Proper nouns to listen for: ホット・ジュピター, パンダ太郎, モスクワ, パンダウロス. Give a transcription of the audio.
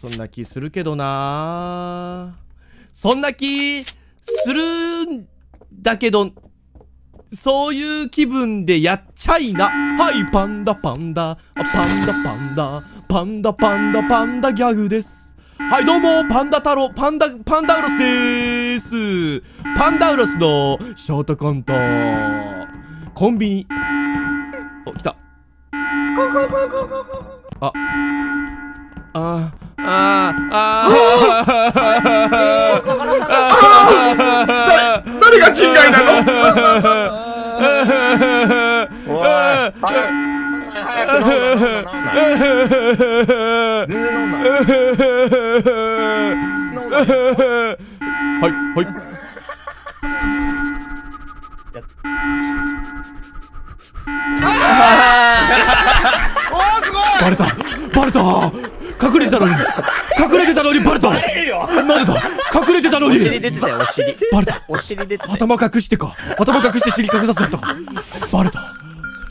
そんな気するけどな。そんな気するんだけど、そういう気分でやっちゃいな。はい、パンダパンダ、パンダパンダ、パンダパンダパンダギャグです。はい、どうも、パンダ太郎、パンダウロスでーす。パンダウロスのショートコント、コンビニ。お、来た。あ、あ、あ、あ、あ、誰が人外なの？おい、早く飲んだ。全然飲んだ。はい、はい。バレた、バレた、隠れてたのに、隠れてたのにバレた。なんでだ、隠れてたのに。お尻出てたよ、お尻。バレた。お尻出てた。頭隠してか、頭隠して尻隠させたか。バレた。